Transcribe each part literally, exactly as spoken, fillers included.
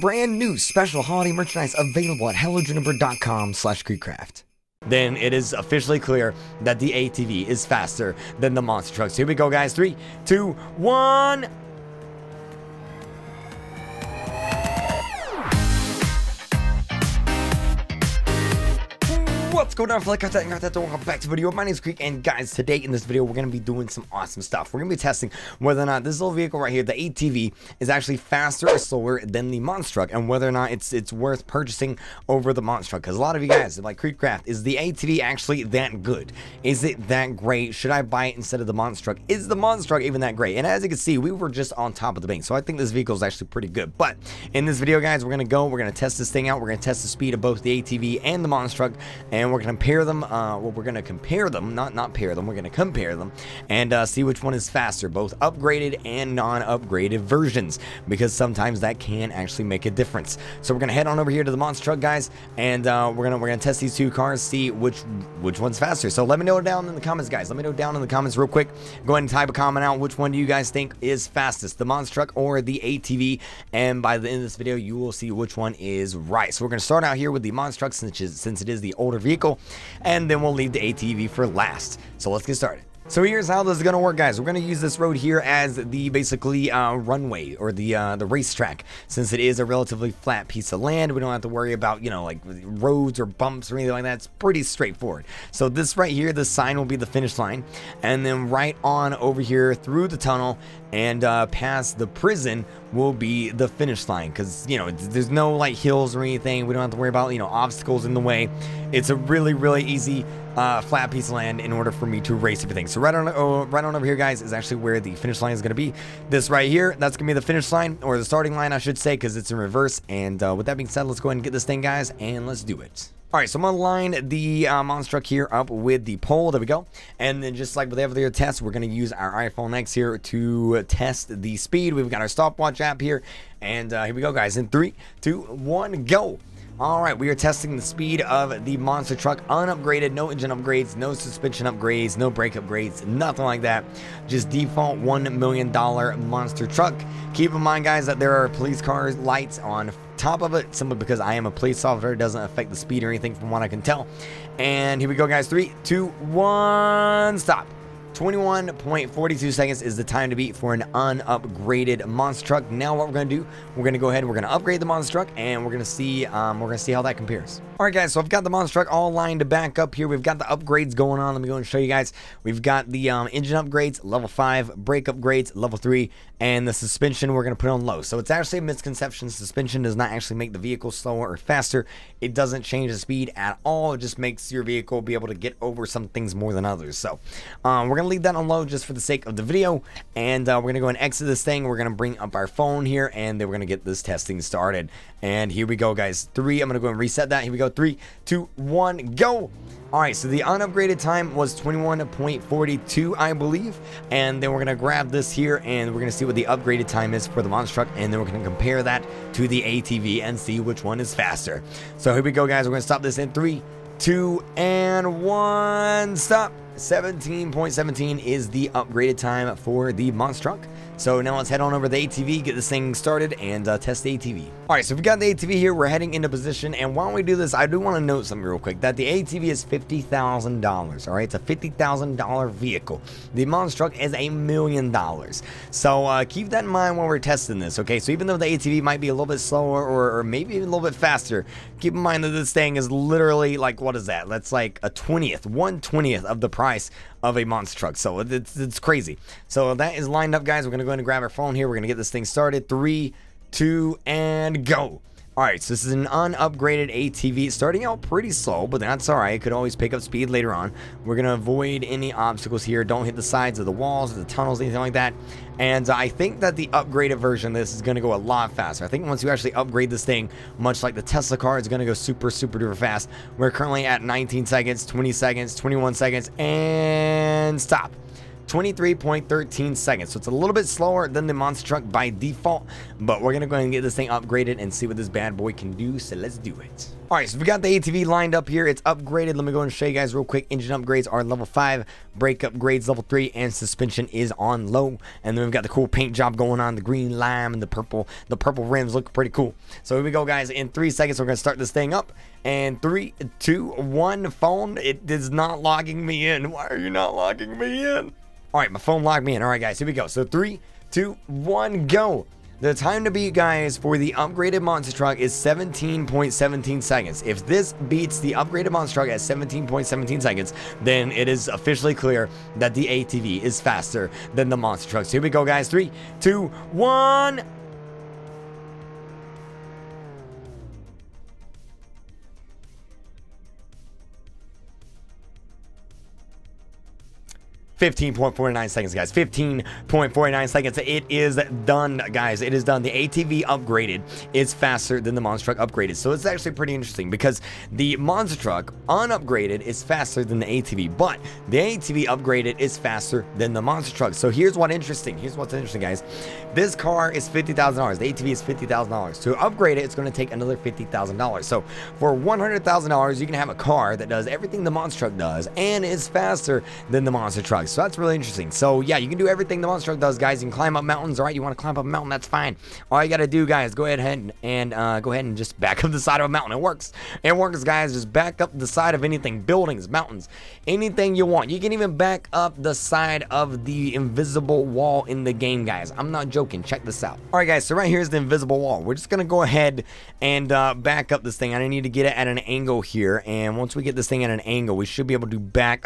Brand new special holiday merchandise available at hello juniper dot com slash Kreek Craft. Then it is officially clear that the A T V is faster than the monster trucks. Here we go, guys. Three, two, one. What's going on, fellow content creators? Welcome back to the video. My name is Kreek, and guys, today in this video, we're going to be doing some awesome stuff. We're going to be testing whether or not this little vehicle right here, the A T V, is actually faster or slower than the monster truck, and whether or not it's it's worth purchasing over the monster truck. Because a lot of you guys are like, KreekCraft, is the A T V actually that good? Is it that great? Should I buy it instead of the monster truck? Is the monster truck even that great? And as you can see, we were just on top of the bank, so I think this vehicle is actually pretty good. But in this video, guys, we're going to go, we're going to test this thing out. We're going to test the speed of both the A T V and the monster truck, and And we're gonna compare them. Uh, well, we're gonna compare them, not not pair them. We're gonna compare them and uh, see which one is faster, both upgraded and non-upgraded versions, because sometimes that can actually make a difference. So we're gonna head on over here to the monster truck, guys, and uh, we're gonna we're gonna test these two cars, see which which one's faster. So let me know down in the comments, guys. Let me know down in the comments real quick. Go ahead and type a comment out. Which one do you guys think is fastest, the monster truck or the A T V? And by the end of this video, you will see which one is right. So we're gonna start out here with the monster truck, since it is, since it is the older vehicle. Vehicle, and then we'll leave the A T V for last. So let's get started. So here's how this is gonna work, guys. We're gonna use this road here as the basically uh, runway, or the uh, the racetrack, since it is a relatively flat piece of land. We don't have to worry about, you know, like roads or bumps or anything like that. It's pretty straightforward. So this right here, this sign will be the finish line, and then right on over here through the tunnel and uh, past the prison will be the finish line, because you know there's no like hills or anything. We don't have to worry about, you know, obstacles in the way. It's a really really easy Uh, flat piece of land in order for me to race everything. So right on, oh, right on over here, guys, is actually where the finish line is going to be. This right here, that's going to be the finish line, or the starting line, I should say, because it's in reverse. And uh, with that being said, let's go ahead and get this thing, guys, and let's do it. All right, so I'm gonna line the uh, monster truck here up with the pole. There we go. And then just like with every other test, we're gonna use our iPhone ten here to test the speed. We've got our stopwatch app here, and uh, here we go, guys. In three, two, one, go. All right, we are testing the speed of the monster truck, unupgraded, no engine upgrades, no suspension upgrades, no brake upgrades, nothing like that. Just default one million dollar monster truck. Keep in mind, guys, that there are police cars, lights on top of it, simply because I am a police officer. It doesn't affect the speed or anything from what I can tell. And here we go, guys. Three, two, one, stop. twenty-one point four two seconds is the time to beat for an unupgraded monster truck. Now what we're gonna do, we're gonna go ahead, we're gonna upgrade the monster truck, and we're gonna see um, we're gonna see how that compares. All right, guys, so I've got the monster truck all lined to back up here. We've got the upgrades going on. Let me go and show you guys. We've got the um, engine upgrades, level five, brake upgrades, level three, and the suspension we're gonna put on low. So it's actually a misconception. Suspension does not actually make the vehicle slower or faster. It doesn't change the speed at all. It just makes your vehicle be able to get over some things more than others. So um, we're gonna leave that on low just for the sake of the video, and uh, we're gonna go and exit this thing. We're gonna bring up our phone here, and then we're gonna get this testing started. And here we go, guys. Three, I'm gonna go and reset that. Here we go. Three, two, one, go. All right, so the unupgraded time was twenty-one point four two, I believe, and then we're gonna grab this here, and we're gonna see what the upgraded time is for the monster truck, and then we're gonna compare that to the A T V and see which one is faster. So here we go, guys. We're gonna stop this in three, two, and one, stop. seventeen point one seven is the upgraded time for the monster truck. So now let's head on over to the A T V, get this thing started, and uh, test the A T V. All right, so we've got the A T V here. We're heading into position, and while we do this, I do want to note something real quick, that the A T V is fifty thousand dollars, all right? It's a fifty thousand dollar vehicle. The monster truck is a million dollars. So uh, keep that in mind when we're testing this, okay? So even though the A T V might be a little bit slower, or, or maybe even a little bit faster, keep in mind that this thing is literally, like, what is that? That's like a twentieth, one twentieth of the price of a monster truck. So it's, it's crazy. So that is lined up, guys. We're gonna go ahead and grab our phone here. We're gonna get this thing started. Three, two, and go. All right, so this is an unupgraded A T V, starting out pretty slow, but that's all right. It could always pick up speed later on. We're gonna avoid any obstacles here. Don't hit the sides of the walls, the tunnels, anything like that. And I think that the upgraded version of this is gonna go a lot faster. I think once you actually upgrade this thing, much like the Tesla car, it's gonna go super, super duper fast. We're currently at nineteen seconds, twenty seconds, twenty-one seconds, and stop. twenty-three point one three seconds. So it's a little bit slower than the monster truck by default, but we're gonna go ahead and get this thing upgraded and see what this bad boy can do. So let's do it. All right, so we got the A T V lined up here. It's upgraded. Let me go and show you guys real quick. Engine upgrades are level five, brake upgrades level three, and suspension is on low. And then we've got the cool paint job going on, the green lime and the purple. The purple rims look pretty cool. So here we go, guys. In three seconds, we're gonna start this thing up. And three, two, one. Phone, it is not logging me in. Why are you not logging me in? All right, my phone logged me in. All right, guys, here we go. So three, two, one, go. The time to beat, guys, for the upgraded monster truck is seventeen point one seven seconds. If this beats the upgraded monster truck at seventeen point one seven seconds, then it is officially clear that the A T V is faster than the monster truck. So here we go, guys. Three, two, one. fifteen point four nine seconds, guys. fifteen point four nine seconds. It is done, guys. It is done. The A T V upgraded is faster than the monster truck upgraded. So it's actually pretty interesting because the monster truck unupgraded is faster than the A T V, but the A T V upgraded is faster than the monster truck. So here's what's interesting. Here's what's interesting, guys. This car is fifty thousand dollars. The A T V is fifty thousand dollars. To upgrade it, it's going to take another fifty thousand dollars. So for one hundred thousand dollars, you can have a car that does everything the monster truck does and is faster than the monster truck. So that's really interesting. So yeah, you can do everything the monster truck does, guys. You can climb up mountains. All right, you want to climb up a mountain, that's fine. All you got to do, guys, go ahead and, and uh, go ahead and just back up the side of a mountain. It works. It works, guys. Just back up the side of anything, buildings, mountains, anything you want. You can even back up the side of the invisible wall in the game, guys. I'm not joking. Check this out. All right, guys, so right here is the invisible wall. We're just going to go ahead and uh, back up this thing. I need to get it at an angle here, and once we get this thing at an angle, we should be able to back,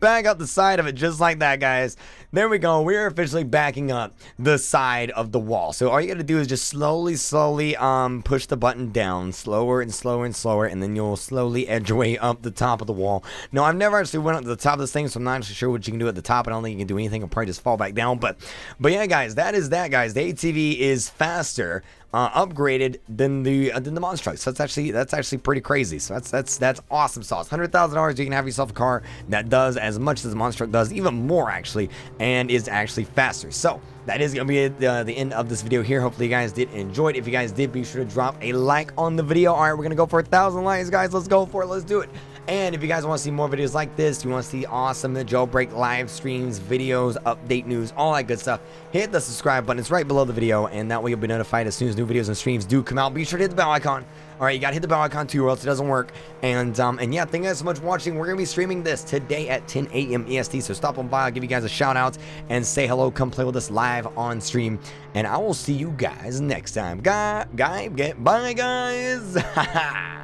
back up the side of it just like that, guys. There we go. We're officially backing up the side of the wall. So all you gotta do is just slowly, slowly um, push the button down, slower and slower and slower, and then you'll slowly edge your way up the top of the wall. Now, I've never actually went up to the top of this thing, so I'm not actually sure what you can do at the top. I don't think you can do anything. I'll probably just fall back down. But, but yeah, guys, that is that, guys. The A T V is faster Uh, upgraded than the uh, than the monster truck. So that's actually that's actually pretty crazy. So that's that's that's awesome sauce. one hundred thousand dollars, you can have yourself a car that does as much as the monster truck does, even more actually, and is actually faster. So that is going to be it, uh, the end of this video here. Hopefully you guys did enjoy it. If you guys did, be sure to drop a like on the video. All right, we're going to go for a thousand likes, guys. Let's go for it. Let's do it. And if you guys want to see more videos like this, you want to see awesome Jailbreak live streams, videos, update news, all that good stuff, hit the subscribe button. It's right below the video, and that way you'll be notified as soon as new videos and streams do come out. Be sure to hit the bell icon. All right, you got to hit the bell icon too, or else it doesn't work. And um, and yeah, thank you guys so much for watching. We're going to be streaming this today at ten A M E S T, so stop on by. I'll give you guys a shout-out and say hello. Come play with us live on stream, and I will see you guys next time. Guy, guy, get, bye, guys.